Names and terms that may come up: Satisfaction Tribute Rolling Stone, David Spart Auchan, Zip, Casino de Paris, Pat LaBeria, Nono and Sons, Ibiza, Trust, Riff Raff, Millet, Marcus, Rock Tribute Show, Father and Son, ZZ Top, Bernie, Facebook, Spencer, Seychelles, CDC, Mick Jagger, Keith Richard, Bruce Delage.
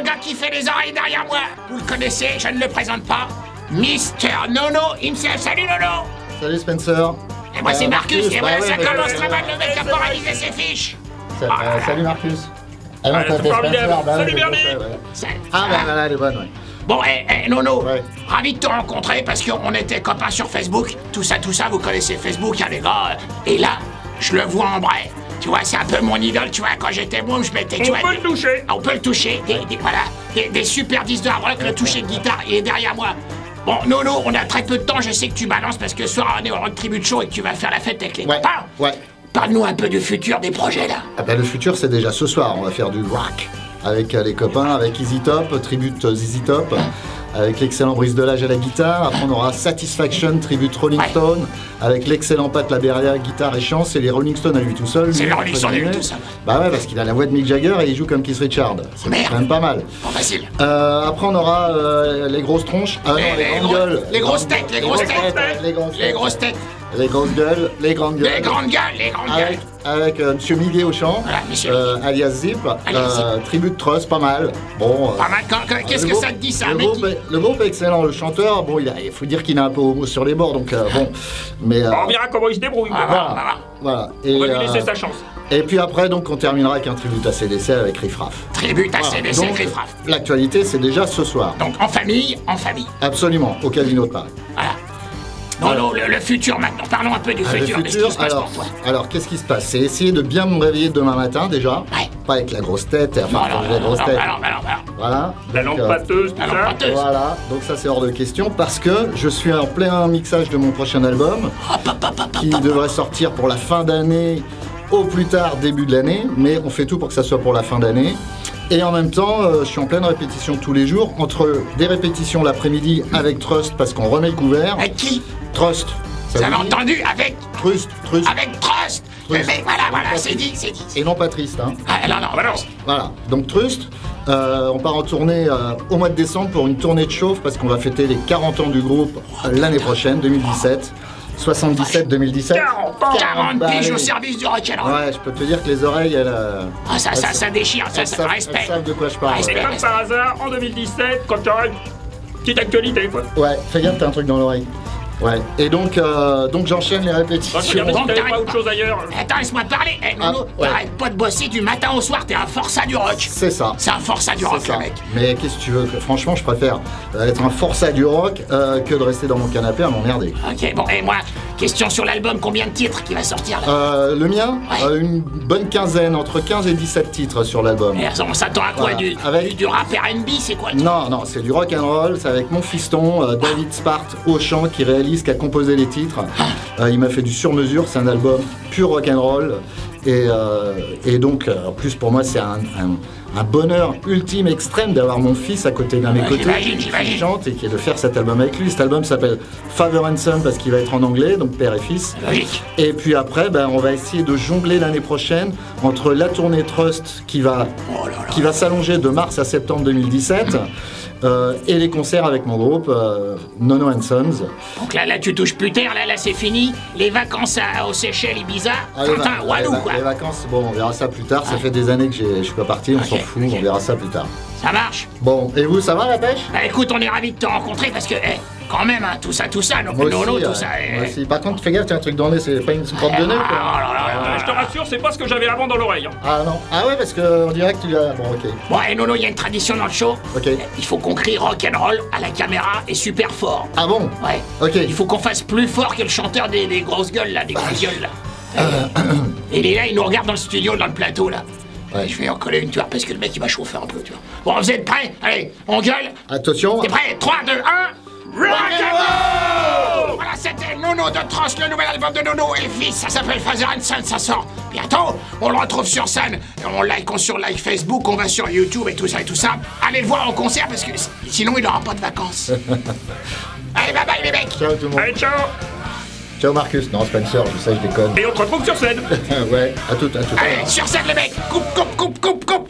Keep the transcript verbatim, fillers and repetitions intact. le gars qui fait les oreilles derrière moi. Vous le connaissez, je ne le présente pas. Mister Nono himself. Salut Nono. Salut Spencer. Et moi c'est Marcus, et voilà, ça commence très mal, le mec a moralisé ses fiches. Salut Marcus. Ah non, t'as fait Spencer. Salut Bernie. Ah ben voilà, elle est bonne, ouais. Bon, hé, hé, Nono, ouais. Ravi de te rencontrer parce qu'on était copains sur Facebook. Tout ça, tout ça, vous connaissez Facebook, hein, les gars. Et là, je le vois en vrai. Tu vois, c'est un peu mon idole, tu vois, quand j'étais môme, je m'étais... On peut le toucher. On peut le toucher, des, des, voilà, des, des super disques de hard rock, le toucher de guitare, il est derrière moi. Bon, Nono, on a très peu de temps, je sais que tu balances parce que ce soir, on est au Rock Tribute Show et que tu vas faire la fête avec les ouais. copains. Ouais. Parle-nous un peu du futur des projets, là. Ah ben, le futur, c'est déjà ce soir, on va faire du rock. Avec les copains, avec Z Z Top, tribute Z Z Top, avec l'excellent Bruce Delage à la guitare. Après on aura Satisfaction Tribute Rolling Stone, avec l'excellent Pat LaBeria guitare et chant, c'est les Rolling Stones à lui tout seul. C'est les Rolling Stones à lui tout seul. Bah ouais, parce qu'il a la voix de Mick Jagger et il joue comme Keith Richard. C'est quand même pas mal. Pas facile. Euh, après on aura euh, les grosses tronches, ah non, les, les grandes gueules. Les grosses têtes, les grosses têtes, les grosses têtes. Les grosses têtes. Les grandes gueules, les grandes gueules. Les grandes gueules, les grandes gueules. Avec, avec euh, Monsieur Millet au chant, voilà, euh, alias Zip, euh, tribute Trust, pas mal. Bon. Pas mal. Qu'est-ce que ça te dit ça, le groupe, est, le groupe est excellent. Le chanteur, bon, il a, il faut dire qu'il a un peu homo sur les bords, donc euh, bon. Mais. Euh, on verra comment il se débrouille. Ah, voilà. Voilà. Voilà. Et, on va lui laisser euh, sa chance. Et puis après, donc, on terminera avec un tribute à C D C avec Riff Raff. Tribute à voilà. C D C, Riff Raff. L'actualité, c'est déjà ce soir. Donc en famille, en famille. Absolument, au Casino de Paris. Voilà. Non, non, le, le futur maintenant. Parlons un peu du ah, futur. Le futur, alors, alors qu'est-ce qui se passe? C'est essayer de bien me réveiller demain matin déjà. Ouais. Pas avec la grosse tête. Enfin, non, non, non, la grosse non, tête. Non, non, non, non. Voilà. La lampe pâteuse, tout ça. Voilà. Donc ça, c'est hors de question parce que je suis en plein mixage de mon prochain album oh, pa, pa, pa, pa, qui pa, pa, devrait sortir pour la fin d'année, au plus tard début de l'année. Mais on fait tout pour que ça soit pour la fin d'année. Et en même temps, euh, je suis en pleine répétition tous les jours, entre des répétitions l'après-midi avec Trust, parce qu'on remet le couvert. Avec qui? Trust. Ça vous avez entendu? Avec Trust, Trust. Avec Trust. Trust. Mais voilà, voilà, c'est dit, c'est dit. Et non pas triste, hein. Ah non, non, voilà. Voilà, donc Trust, euh, on part en tournée euh, au mois de décembre pour une tournée de chauffe, parce qu'on va fêter les quarante ans du groupe oh, l'année prochaine, deux mille dix-sept. Oh. soixante-dissette deux mille dix-sept. quarante piges au service du rock'n'roll. Ouais, je peux te dire que les oreilles, elles. Ah, ça, ça, ça déchire, ça, ça, respect. Elles savent de quoi je parle. C'est comme par hasard, en deux mille dix-sept, quand tu auras une petite actualité, quoi. Ouais, fais gaffe, t'as un truc dans l'oreille. Ouais, et donc, euh, donc j'enchaîne les répétitions. Bon, t'arrêtes pas autre chose ailleurs. Attends, laisse-moi parler. Eh, Nono, ah, ouais. T'arrêtes pas de bosser du matin au soir, t'es un forçat du rock. C'est ça. C'est un forçat du rock, ça. Le mec. Mais qu'est-ce que tu veux? Franchement, je préfère être un forçat du rock euh, que de rester dans mon canapé à m'emmerder. Ok, bon, et moi, question sur l'album, combien de titres qui va sortir là? euh, Le mien ouais. euh, Une bonne quinzaine, entre quinze et dix-sept titres sur l'album. On s'attend à quoi voilà. du, avec... du, du rap R and B, c'est quoi? Non, non, c'est du rock and roll, c'est avec mon fiston, euh, David Spart Auchan, qui réalise qui a composé les titres, euh, il m'a fait du sur-mesure, c'est un album pur rock'n'roll et, euh, et donc euh, en plus pour moi c'est un, un, un bonheur ultime, extrême d'avoir mon fils à côté d'un mes côtés qui chante et qui est de faire cet album avec lui. Cet album s'appelle Father and Son parce qu'il va être en anglais, donc père et fils. Logique. Et puis après ben, on va essayer de jongler l'année prochaine entre la tournée Trust qui va, oh là là. Qui va s'allonger de mars à septembre deux mille dix-sept. Mmh. Euh, et les concerts avec mon groupe, euh, Nono and Sons. Donc là, là, tu touches plus terre, là, là, c'est fini. Les vacances à, aux Seychelles, Ibiza, ah, Tintin, Walou, quoi. Les vacances, bon, on verra ça plus tard. Ouais. Ça fait des années que je suis pas parti, on okay, s'en fout, okay. On verra ça plus tard. Ça marche. Bon, et vous, ça va la pêche? Bah écoute, on est ravis de te rencontrer parce que, eh, quand même, hein, tout ça, tout ça, donc Nono, tout ça. Euh, eh. Par contre, fais gaffe, t'as un truc dans le nez, c'est pas une propre de nez, quoi. Ah, oh là là. Je te rassure, c'est pas ce que j'avais avant dans l'oreille. Hein. Ah non. Ah ouais, parce qu'on dirait que tu l'as... Bon, ok. Bon, et Nono, il y a une tradition dans le show. Ok. Il faut qu'on crie rock'n'roll à la caméra et super fort. Ah bon? Ouais. Ok. Il faut qu'on fasse plus fort que le chanteur des, des grosses gueules, là, des grosses gueules, là. Et il est là, il nous regarde dans le studio, dans le plateau, là. Ouais. Je vais en coller une, tu vois, parce que le mec, il va chauffer un peu, tu vois. Bon, vous êtes prêts? Allez, on gueule. Attention. T'es prêt? trois, deux, un... Rock'n'roll! Voilà, c'était Nono de Trust, le nouvel album de Nono et Fils, ça s'appelle Father and Son, ça sort bientôt, on le retrouve sur scène, on like, on sur like Facebook, on va sur YouTube et tout ça et tout ça. Allez le voir en concert parce que sinon il n'aura pas de vacances. Allez, bye bye les mecs! Ciao tout le monde! Allez, ciao! Ciao Marcus, non Spencer, je sais, je déconne. Et on te retrouve sur scène! Ouais, à tout, à tout. Allez, sur scène les mecs! Coupe, coupe, coupe, coupe, coupe!